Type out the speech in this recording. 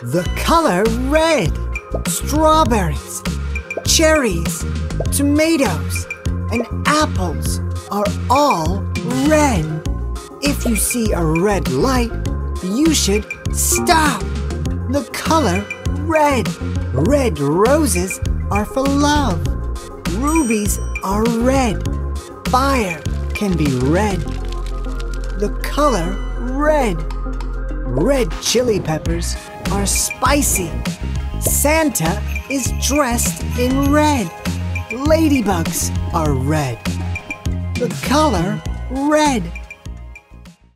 The color red, strawberries, cherries, tomatoes, and apples are all red. If you see a red light, you should stop. The color red. Red roses are for love. Rubies are red. Fire can be red. The color red. Red chili peppers are spicy. Santa is dressed in red. Ladybugs are red. The color red.